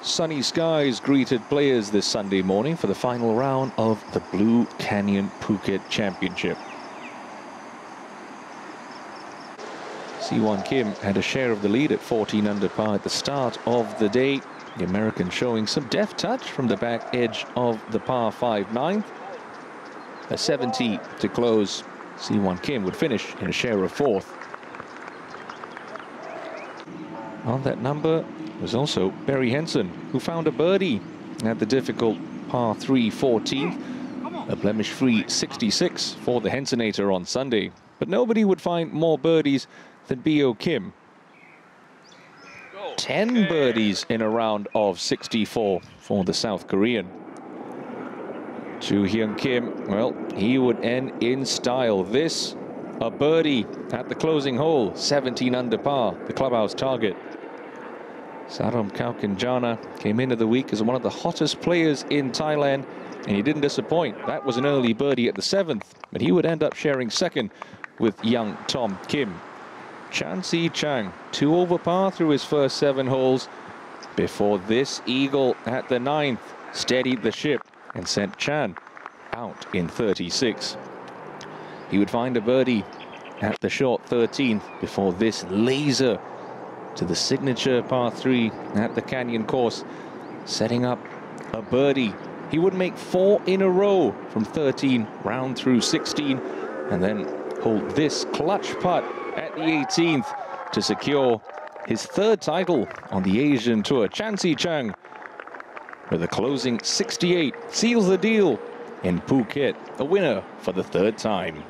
Sunny skies greeted players this Sunday morning for the final round of the Blue Canyon Phuket Championship. Sihwan Kim had a share of the lead at 14 under par at the start of the day. The American showing some deft touch from the back edge of the par 5 ninth. A 70 to close. Sihwan Kim would finish in a share of fourth. On that number was also Barry Henson, who found a birdie at the difficult par 3 14th, a blemish-free 66 for the Hensonator on Sunday. But nobody would find more birdies than B.O. Kim. 10 birdies in a round of 64 for the South Korean. Joohyung Kim, well, he would end in style. This, a birdie at the closing hole, 17 under par, the clubhouse target. Sadom Kaewkanjana came into the week as one of the hottest players in Thailand, and he didn't disappoint. That was an early birdie at the 7th, but he would end up sharing second with young Tom Kim. Chan Shih-chang, 2 over par through his first 7 holes before this eagle at the 9th steadied the ship and sent Chan out in 36. He would find a birdie at the short 13th before this laser to the signature par 3 at the canyon course, setting up a birdie. He would make 4 in a row from 13 round through 16, and then hold this clutch putt at the 18th to secure his 3rd title on the Asian Tour. Chan Shih-chang, with a closing 68, seals the deal in Phuket, a winner for the 3rd time.